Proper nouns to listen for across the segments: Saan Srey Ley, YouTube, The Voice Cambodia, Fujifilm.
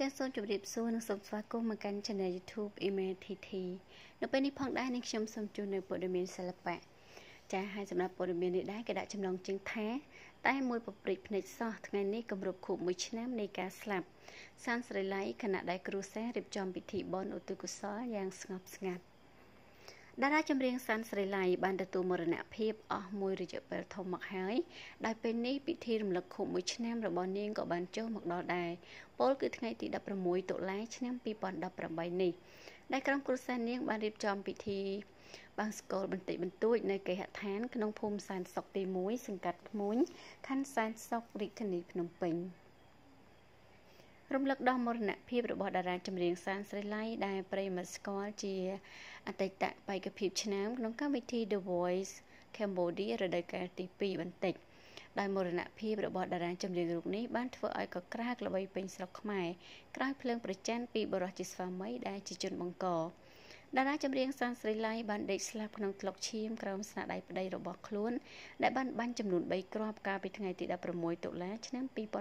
ចាសសូមជម្រាបសួរនិងសូមស្វាគមន៍មកកាន់ Channel YouTube Email TT តារាចម្រៀងសានស្រីឡៃបានទទួលមរណភាពអស់មួយរយៈពេលធំមកហើយដោយពេលនេះពិធីបុណ្យឧទ្ទិសកុសលយ៉ាងស្ងប់ស្ងាត់តារាចម្រៀងសានស្រីឡៃបានទទួលមរណភាពអស់មួយរយៈពេលធំមកហើយដោយពេលនេះពិធីរំលឹកខួបមួយឆ្នាំនៃការស្លាប់សានស្រីឡៃគឺថ្ងៃទី 16 តុលាឆ្នាំ 2018 នេះ ដែល ក្រុម គ្រួសារ នាង បាន រៀបចំពិធី បង្សកល បន្តិច បន្តួច នៅ គេហដ្ឋាន ក្នុង ភូមិ សានសុក ទី 1 សង្កាត់ ខ្មួយ ខណ្ឌ សានសុក រាជ ធានី ភ្នំ ពេញ រំលឹកដល់មរណភាពរបស់តារាចម្រៀងសានស្រីឡៃដែលប្រិយមិត្តស្គាល់ជាអតីតបេក្ខភាពឆ្នាំក្នុងកម្មវិធី The Voice Cambodia រដូវកាល ទី 2 បន្តិចដោយមរណភាពរបស់តារាចម្រៀងរូបនេះបានធ្វើឲ្យកក្រាក់ល្បីពេញស្រុកខ្មែរក្រោយភ្លើងប្រច័ណ្ឌពីបរិយាជាស្វាមីដែលជាជនបង្កតារាចម្រៀងសានស្រីឡៃបានដេកស្លាប់ក្នុងថ្លុកឈាមក្រោមស្នាដៃប្តីរបស់ខ្លួនដែលបានបាញ់ចំនួន 3 គ្រាប់កាលពីថ្ងៃទី 16 តុលាឆ្នាំ 2018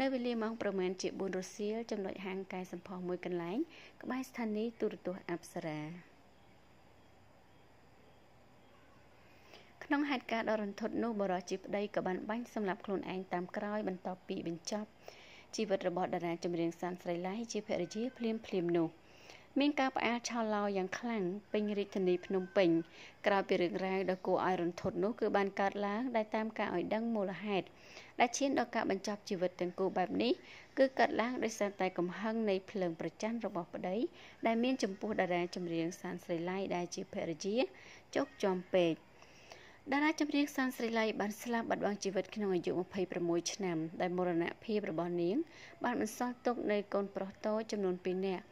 នៅវេលាម៉ោងប្រមាណជា 4 រសៀល ចំណុចហាងកាយសម្ផស្សមួយ កន្លែង ក្បែរ ស្ថានីយទូរទស្សន៍ អប្សរា ក្នុង ហេតុការណ៍ដ៏រន្ធត់ នោះ បរិយាជាប្តី ក៏ បាន បាញ់ សម្លាប់ ខ្លួន ឯង តាម ក្រោយ បន្ទាប់ ពី បញ្ចប់ ជីវិត របស់ តារាចម្រៀង សានស្រីឡៃ ជា ភរិយា ភ្លាម ភ្លាម នោះ មាន ការ ផ្អើល ឆោឡោ យ៉ាង ខ្លាំង ពេញ រាជ ធានី ភ្នំ ពេញ ក្រោយ ពី រឿង រ៉ាវ ដ៏ គួរ ឲ្យ រន្ធត់ នោះ គឺ បាន កើត ឡើង ដែល តាម ការ ឲ្យ ដឹង មូល ហេតុ ដែលឈានដល់ការបញ្ចប់ជីវិតទាំងគូបែបនេះគឺកើតឡើងដោយសារតែកំហឹងនៃភ្លើងប្រច័ណ្ឌរបស់ប្តីដែលមានចំពោះតារាចម្រៀងសានស្រីឡៃដែលជាភរិយាចុកចំពេកតារាចម្រៀងសានស្រីឡៃបានស្លាប់បាត់បង់ជីវិតក្នុងអាយុ 26 ឆ្នាំដែលមរណភាពរបស់នាងបានបន្សល់ទុកនៅកូនប្រុសតូចចំនួន 2 នាក់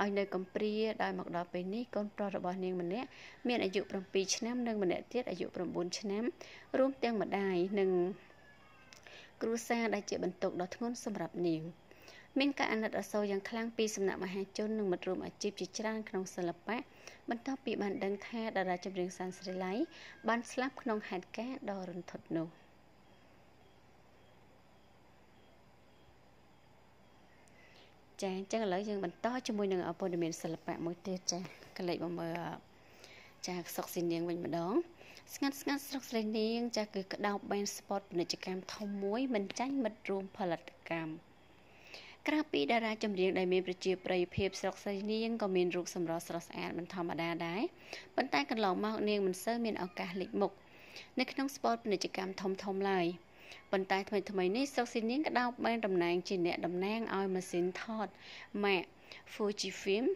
ឲ្យនៅកំព្រាដោយមកដល់ពេលនេះកូនប្រុសរបស់នាងម្នាក់មានអាយុ 7 ឆ្នាំ និងម្នាក់ទៀតអាយុ 9 ឆ្នាំ រួមទាំងម្ដាយ និងគ្រួសារដែលជាបន្ទុកដ៏ធ្ងន់សម្រាប់នាង មានការអាណិតអាសូរយ៉ាងខ្លាំងពីសំណាក់មហាជន និងមិត្តរួមអាជីពជាច្រើនក្នុងសិល្បៈ បន្ទាប់ពីបានដឹងថាតារាចម្រៀងសានស្រីឡៃបានស្លាប់ក្នុងហេតុការណ៍ដ៏រន្ធត់នោះ ចា៎អញ្ចឹងឥឡវយើងបន្តជាមួយនឹង ប៉ុន្តែថ្មីៗនេះសុកស៊ីនាងក៏មានរូបសម្រស់ស្រស់ស្អាតមិនធម្មតាដែរប៉ុន្តែកន្លងមកនាងមិនសូវមានឱកាសលេចមុខនៅក្នុងស្ព័តពាណិជ្ជកម្មធំមួយ Fujifilm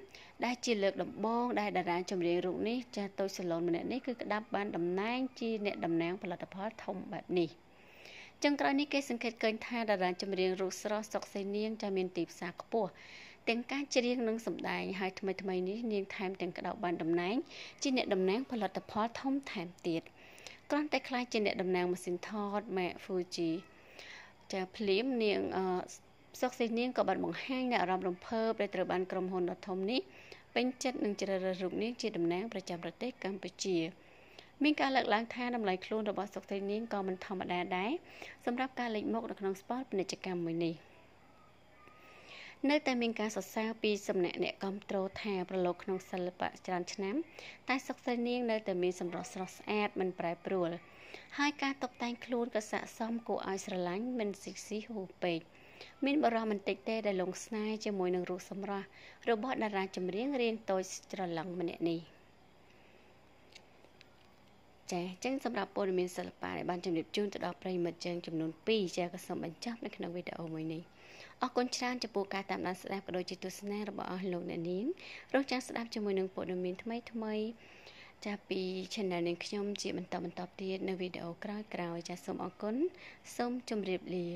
ដែលជាលើកដំបូងដែលតារាចម្រៀងរូបនេះចាស់តូចសាឡុនម្នាក់នេះគឺក្តាប់បានតំណែងជាអ្នកតំណែងផលិតផលធំបែបនេះ គ្រាន់តែខ្លាចជាអ្នកតំណែងម៉ាស៊ីនថតម៉ែ នៅតែមានការសរសើរពីសំណាក់អ្នកគាំទ្រថាប្រឡូកក្នុងសិល្បៈច្រើនឆ្នាំតែសុខសន្យាងនៅតែមានសម្រស់ស្រស់ស្អាតមិនប្រែប្រួល អរគុណច្រើនចំពោះការតាមដានស្ដាប់ក៏ដូចជាទស្សនារបស់អស់លោកអ្នកនាងរងចាំស្ដាប់ជាមួយនឹងព័ត៌មានថ្មីៗចាពី Channel នាងខ្ញុំជាបន្តទៀតនៅវីដេអូក្រោយៗចាសូមអរគុណសូមជម្រាបលា